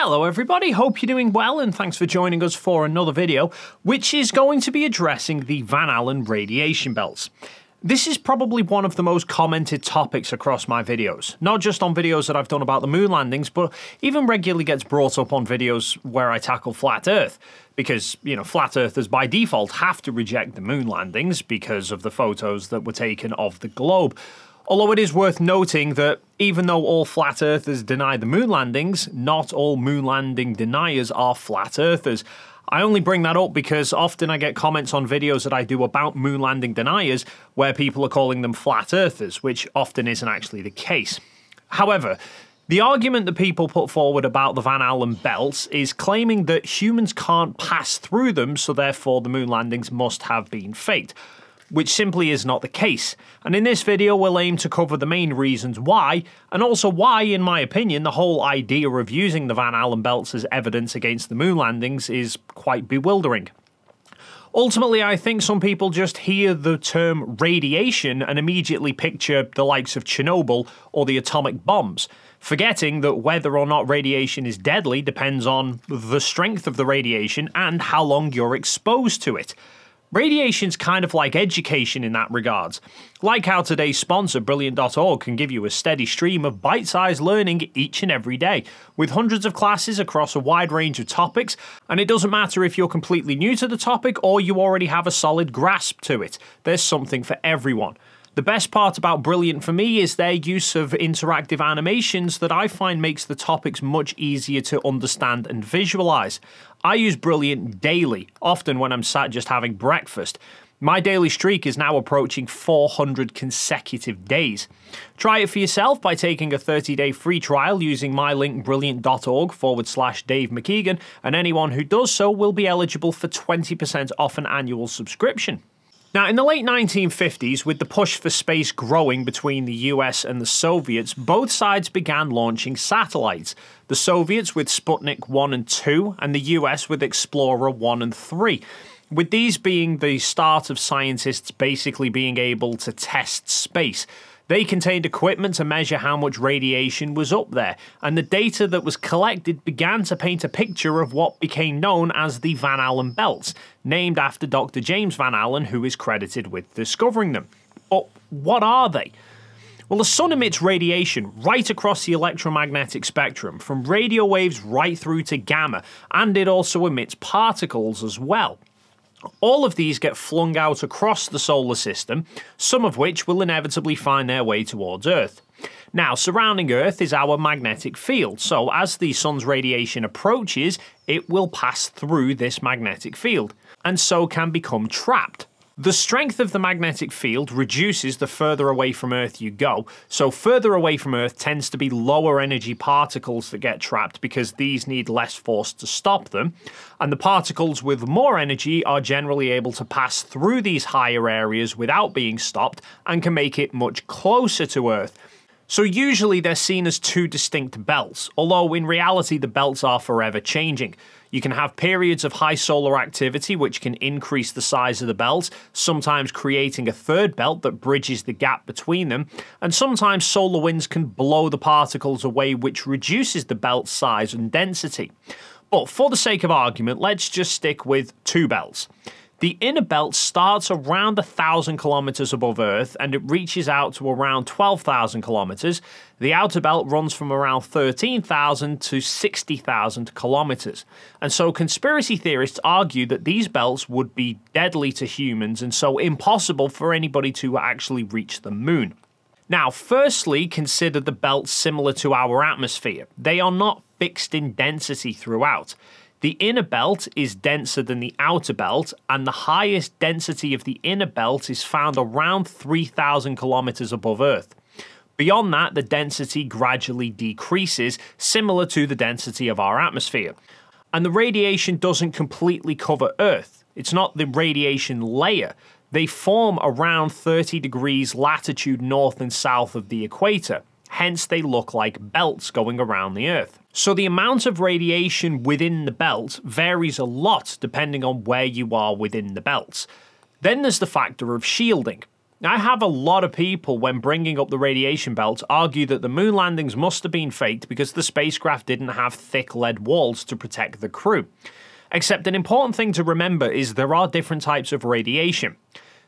Hello everybody, hope you're doing well and thanks for joining us for another video, which is going to be addressing the Van Allen radiation belts. This is probably one of the most commented topics across my videos, not just on videos that I've done about the moon landings, but even regularly gets brought up on videos where I tackle flat Earth. Because, you know, flat earthers by default have to reject the moon landings because of the photos that were taken of the globe. Although it is worth noting that even though all flat earthers deny the moon landings, not all moon landing deniers are flat earthers. I only bring that up because often I get comments on videos that I do about moon landing deniers where people are calling them flat earthers, which often isn't actually the case. However, the argument that people put forward about the Van Allen belts is claiming that humans can't pass through them, so therefore the moon landings must have been faked, which simply is not the case. And in this video, we'll aim to cover the main reasons why, and also why, in my opinion, the whole idea of using the Van Allen belts as evidence against the moon landings is quite bewildering. Ultimately, I think some people just hear the term radiation and immediately picture the likes of Chernobyl or the atomic bombs, forgetting that whether or not radiation is deadly depends on the strength of the radiation and how long you're exposed to it. Radiation's kind of like education in that regard. Like how today's sponsor, Brilliant.org, can give you a steady stream of bite-sized learning each and every day, with hundreds of classes across a wide range of topics, and it doesn't matter if you're completely new to the topic or you already have a solid grasp to it. There's something for everyone. The best part about Brilliant for me is their use of interactive animations that I find makes the topics much easier to understand and visualize. I use Brilliant daily, often when I'm sat just having breakfast. My daily streak is now approaching 400 consecutive days. Try it for yourself by taking a 30-day free trial using my link brilliant.org/Dave McKeegan, and anyone who does so will be eligible for 20% off an annual subscription. Now, in the late 1950s, with the push for space growing between the US and the Soviets, both sides began launching satellites. The Soviets with Sputnik 1 and 2, and the US with Explorer 1 and 3. With these being the start of scientists basically being able to test space. They contained equipment to measure how much radiation was up there, and the data that was collected began to paint a picture of what became known as the Van Allen belts, named after Dr. James Van Allen, who is credited with discovering them. But what are they? Well, the sun emits radiation right across the electromagnetic spectrum, from radio waves right through to gamma, and it also emits particles as well. All of these get flung out across the solar system, some of which will inevitably find their way towards Earth. Now, surrounding Earth is our magnetic field, so as the sun's radiation approaches, it will pass through this magnetic field, and so can become trapped. The strength of the magnetic field reduces the further away from Earth you go, so further away from Earth tends to be lower energy particles that get trapped because these need less force to stop them, and the particles with more energy are generally able to pass through these higher areas without being stopped and can make it much closer to Earth. So usually they're seen as two distinct belts, although in reality the belts are forever changing. You can have periods of high solar activity which can increase the size of the belts, sometimes creating a third belt that bridges the gap between them, and sometimes solar winds can blow the particles away, which reduces the belt size and density. But for the sake of argument, let's just stick with two belts. The inner belt starts around 1,000 kilometers above Earth, and it reaches out to around 12,000 kilometers. The outer belt runs from around 13,000 to 60,000 kilometers. And so conspiracy theorists argue that these belts would be deadly to humans and so impossible for anybody to actually reach the moon. Now, firstly, consider the belts similar to our atmosphere. They are not fixed in density throughout. The inner belt is denser than the outer belt, and the highest density of the inner belt is found around 3,000 kilometers above Earth. Beyond that, the density gradually decreases, similar to the density of our atmosphere. And the radiation doesn't completely cover Earth. It's not the radiation layer. They form around 30 degrees latitude north and south of the equator. Hence, they look like belts going around the Earth. So the amount of radiation within the belt varies a lot depending on where you are within the belts. Then there's the factor of shielding. Now, I have a lot of people, when bringing up the radiation belts, argue that the moon landings must have been faked because the spacecraft didn't have thick lead walls to protect the crew. Except an important thing to remember is there are different types of radiation.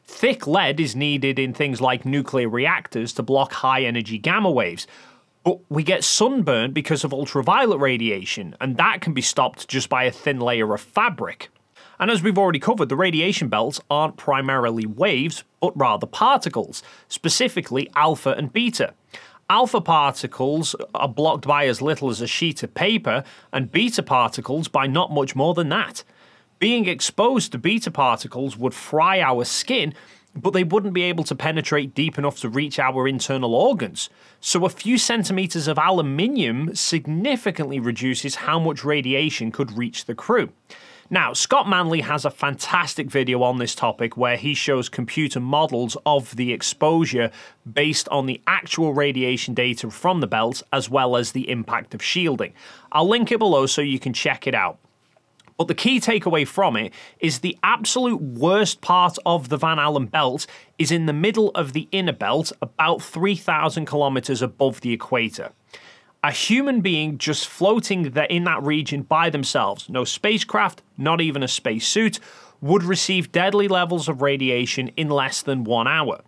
Thick lead is needed in things like nuclear reactors to block high-energy gamma waves, but we get sunburned because of ultraviolet radiation, and that can be stopped just by a thin layer of fabric. And as we've already covered, the radiation belts aren't primarily waves, but rather particles, specifically alpha and beta. Alpha particles are blocked by as little as a sheet of paper, and beta particles by not much more than that. Being exposed to beta particles would fry our skin, but they wouldn't be able to penetrate deep enough to reach our internal organs. So a few centimeters of aluminium significantly reduces how much radiation could reach the crew. Now, Scott Manley has a fantastic video on this topic where he shows computer models of the exposure based on the actual radiation data from the belts as well as the impact of shielding. I'll link it below so you can check it out. But the key takeaway from it is the absolute worst part of the Van Allen belt is in the middle of the inner belt, about 3,000 kilometers above the equator. A human being just floating there in that region by themselves, no spacecraft, not even a spacesuit, would receive deadly levels of radiation in less than 1 hour.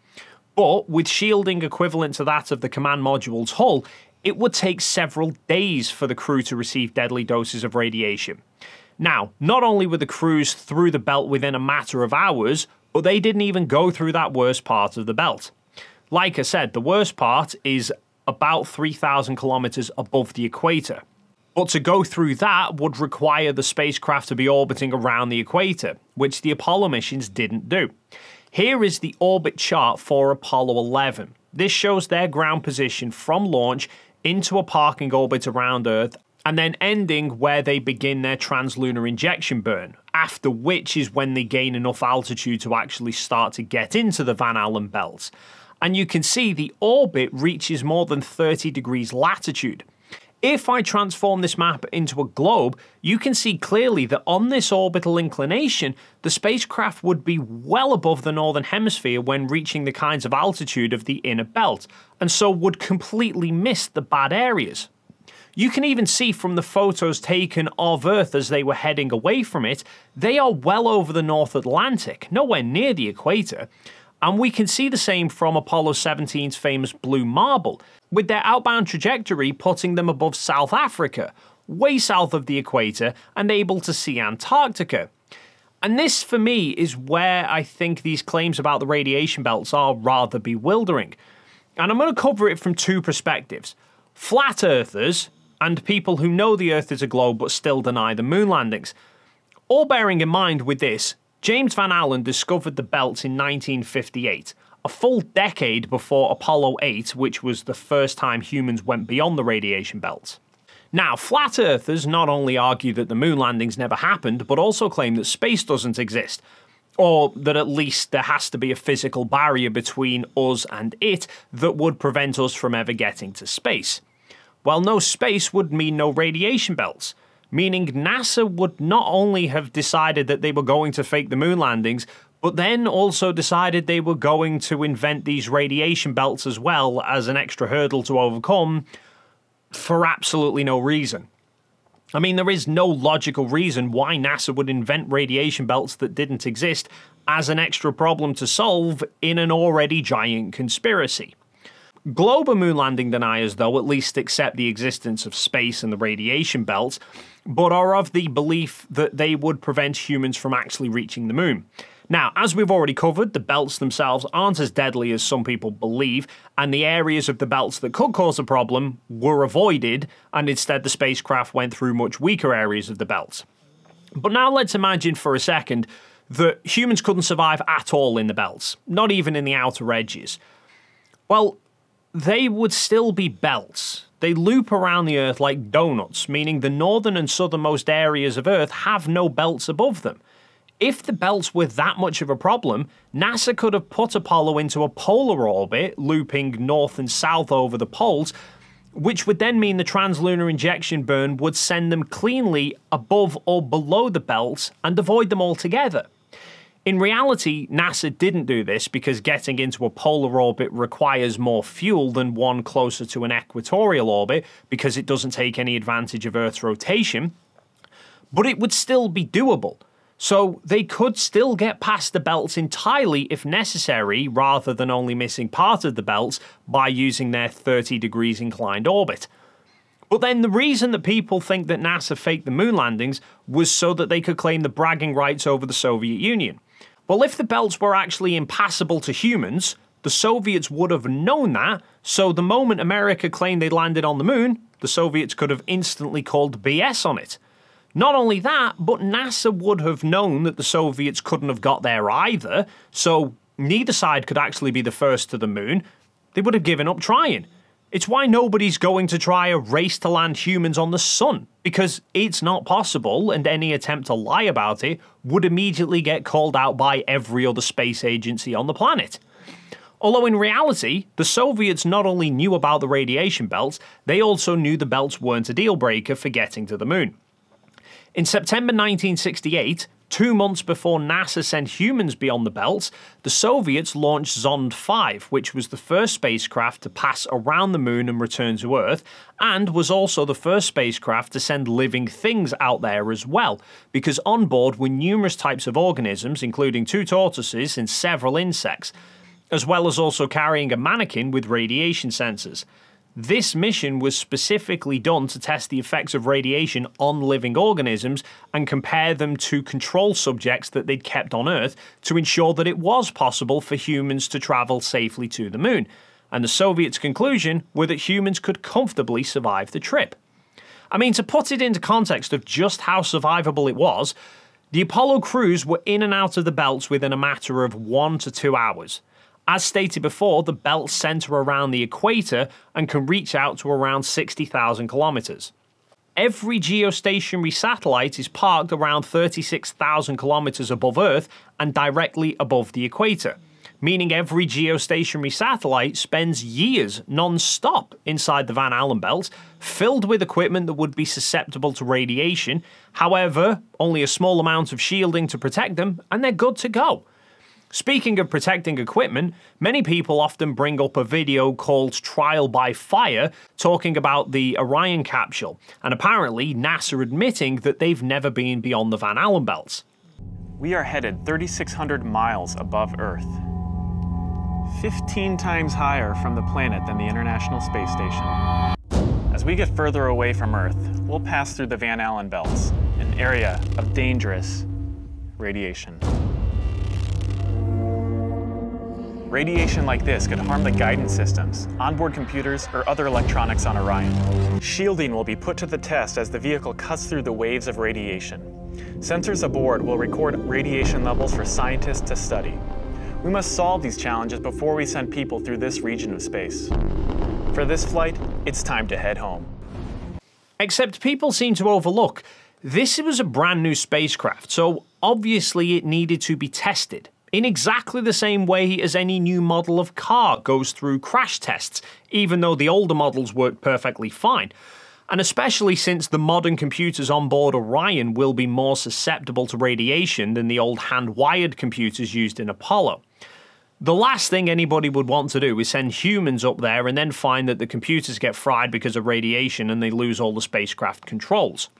But with shielding equivalent to that of the command module's hull, it would take several days for the crew to receive deadly doses of radiation. Now, not only were the crews through the belt within a matter of hours, but they didn't even go through that worst part of the belt. Like I said, the worst part is about 3,000 kilometers above the equator. But to go through that would require the spacecraft to be orbiting around the equator, which the Apollo missions didn't do. Here is the orbit chart for Apollo 11. This shows their ground position from launch into a parking orbit around Earth, and then ending where they begin their translunar injection burn, after which is when they gain enough altitude to actually start to get into the Van Allen belt. And you can see the orbit reaches more than 30 degrees latitude. If I transform this map into a globe, you can see clearly that on this orbital inclination, the spacecraft would be well above the northern hemisphere when reaching the kinds of altitude of the inner belt, and so would completely miss the bad areas. You can even see from the photos taken of Earth as they were heading away from it, they are well over the North Atlantic, nowhere near the equator. And we can see the same from Apollo 17's famous Blue Marble, with their outbound trajectory putting them above South Africa, way south of the equator, and able to see Antarctica. And this, for me, is where I think these claims about the radiation belts are rather bewildering. And I'm going to cover it from two perspectives. Flat earthers, and people who know the Earth is a globe but still deny the moon landings. All bearing in mind with this, James Van Allen discovered the belts in 1958, a full decade before Apollo 8, which was the first time humans went beyond the radiation belts. Now, flat earthers not only argue that the moon landings never happened, but also claim that space doesn't exist, or that at least there has to be a physical barrier between us and it that would prevent us from ever getting to space. Well, no space would mean no radiation belts, meaning NASA would not only have decided that they were going to fake the moon landings, but then also decided they were going to invent these radiation belts as well as an extra hurdle to overcome for absolutely no reason. I mean, there is no logical reason why NASA would invent radiation belts that didn't exist as an extra problem to solve in an already giant conspiracy. Global moon landing deniers, though, at least accept the existence of space and the radiation belt, but are of the belief that they would prevent humans from actually reaching the moon. Now, as we've already covered, the belts themselves aren't as deadly as some people believe, and the areas of the belts that could cause a problem were avoided, and instead the spacecraft went through much weaker areas of the belts. But now let's imagine for a second that humans couldn't survive at all in the belts, not even in the outer edges. Well, they would still be belts. They loop around the Earth like donuts, meaning the northern and southernmost areas of Earth have no belts above them. If the belts were that much of a problem, NASA could have put Apollo into a polar orbit, looping north and south over the poles, which would then mean the translunar injection burn would send them cleanly above or below the belts and avoid them altogether. In reality, NASA didn't do this because getting into a polar orbit requires more fuel than one closer to an equatorial orbit because it doesn't take any advantage of Earth's rotation, but it would still be doable. So they could still get past the belts entirely if necessary, rather than only missing part of the belts by using their 30 degrees inclined orbit. But then the reason that people think that NASA faked the moon landings was so that they could claim the bragging rights over the Soviet Union. Well, if the belts were actually impassable to humans, the Soviets would have known that, so the moment America claimed they landed on the moon, the Soviets could have instantly called BS on it. Not only that, but NASA would have known that the Soviets couldn't have got there either, so neither side could actually be the first to the moon. They would have given up trying. It's why nobody's going to try a race to land humans on the sun, because it's not possible, and any attempt to lie about it would immediately get called out by every other space agency on the planet. Although in reality, the Soviets not only knew about the radiation belts, they also knew the belts weren't a deal breaker for getting to the moon. In September 1968, 2 months before NASA sent humans beyond the belts, the Soviets launched Zond 5, which was the first spacecraft to pass around the moon and return to Earth, and was also the first spacecraft to send living things out there as well, because on board were numerous types of organisms, including 2 tortoises and several insects, as well as also carrying a mannequin with radiation sensors. This mission was specifically done to test the effects of radiation on living organisms and compare them to control subjects that they'd kept on Earth to ensure that it was possible for humans to travel safely to the moon. And the Soviets' conclusion were that humans could comfortably survive the trip. I mean, to put it into context of just how survivable it was, the Apollo crews were in and out of the belts within a matter of 1 to 2 hours. As stated before, the belts center around the equator and can reach out to around 60,000 kilometers. Every geostationary satellite is parked around 36,000 kilometers above Earth and directly above the equator, meaning every geostationary satellite spends years non-stop inside the Van Allen belt, filled with equipment that would be susceptible to radiation. However, only a small amount of shielding to protect them, and they're good to go. Speaking of protecting equipment, many people often bring up a video called Trial by Fire talking about the Orion capsule, and apparently NASA admitting that they've never been beyond the Van Allen belts. We are headed 3,600 miles above Earth, 15 times higher from the planet than the International Space Station. As we get further away from Earth, we'll pass through the Van Allen belts, an area of dangerous radiation. Radiation like this could harm the guidance systems, onboard computers, or other electronics on Orion. Shielding will be put to the test as the vehicle cuts through the waves of radiation. Sensors aboard will record radiation levels for scientists to study. We must solve these challenges before we send people through this region of space. For this flight, it's time to head home. Except people seem to overlook, this was a brand new spacecraft, so obviously it needed to be tested. In exactly the same way as any new model of car goes through crash tests, even though the older models worked perfectly fine. And especially since the modern computers on board Orion will be more susceptible to radiation than the old hand-wired computers used in Apollo. The last thing anybody would want to do is send humans up there and then find that the computers get fried because of radiation and they lose all the spacecraft controls.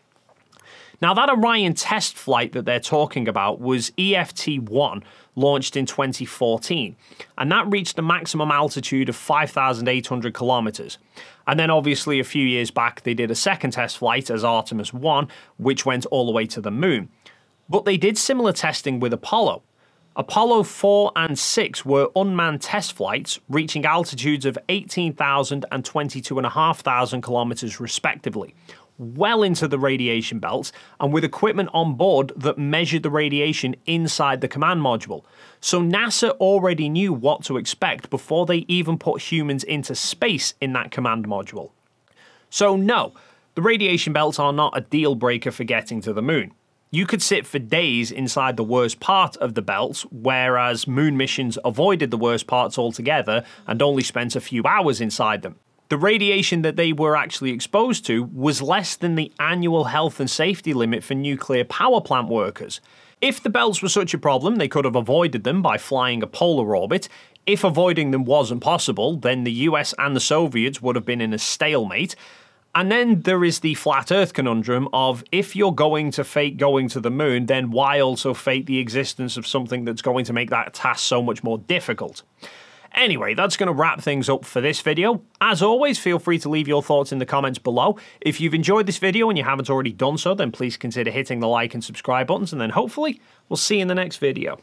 Now, that Orion test flight that they're talking about was EFT-1, launched in 2014, and that reached a maximum altitude of 5,800 kilometers. And then obviously a few years back, they did a second test flight as Artemis 1, which went all the way to the moon. But they did similar testing with Apollo. Apollo 4 and 6 were unmanned test flights, reaching altitudes of 18,000 and 22,500 kilometers respectively, well into the radiation belts, and with equipment on board that measured the radiation inside the command module. So NASA already knew what to expect before they even put humans into space in that command module. So no, the radiation belts are not a deal breaker for getting to the moon. You could sit for days inside the worst part of the belts, whereas moon missions avoided the worst parts altogether and only spent a few hours inside them. The radiation that they were actually exposed to was less than the annual health and safety limit for nuclear power plant workers. If the bells were such a problem, they could have avoided them by flying a polar orbit. If avoiding them wasn't possible, then the US and the Soviets would have been in a stalemate. And then there is the flat earth conundrum of, if you're going to fake going to the moon, then why also fake the existence of something that's going to make that task so much more difficult? Anyway, that's going to wrap things up for this video. As always, feel free to leave your thoughts in the comments below. If you've enjoyed this video and you haven't already done so, then please consider hitting the like and subscribe buttons, and then hopefully we'll see you in the next video.